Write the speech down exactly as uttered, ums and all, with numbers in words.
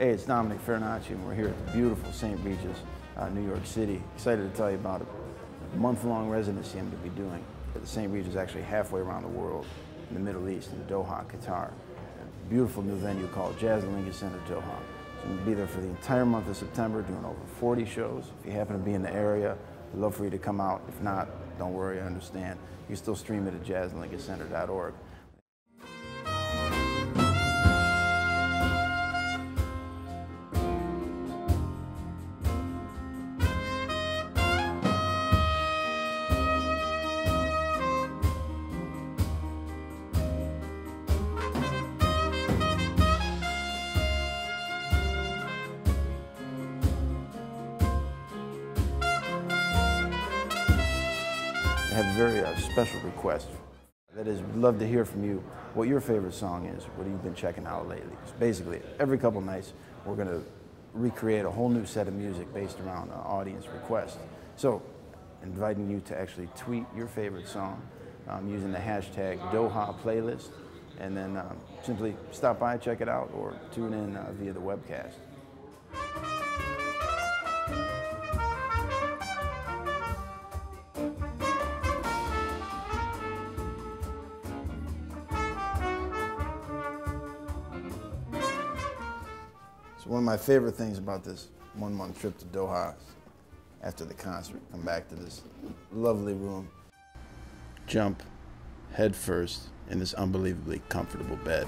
Hey, it's Dominick Farinacci, and we're here at the beautiful Saint Regis, uh, New York City. Excited to tell you about a month-long residency I'm going to be doing. The Saint Regis is actually halfway around the world, in the Middle East, in Doha, Qatar. A beautiful new venue called Jazz at Lincoln Center, Doha. So I'm going to be there for the entire month of September, doing over forty shows. If you happen to be in the area, I'd love for you to come out. If not, don't worry, I understand. You can still stream it at jazz at lincoln center dot org. I have a very uh, special request. That is, we'd love to hear from you what your favorite song is, what you've been checking out lately. So basically, every couple nights, we're going to recreate a whole new set of music based around uh, audience requests. So, inviting you to actually tweet your favorite song um, using the hashtag DohaPlaylist, and then um, simply stop by, check it out, or tune in uh, via the webcast. One of my favorite things about this one-month trip to Doha is after the concert, come back to this lovely room, jump headfirst in this unbelievably comfortable bed.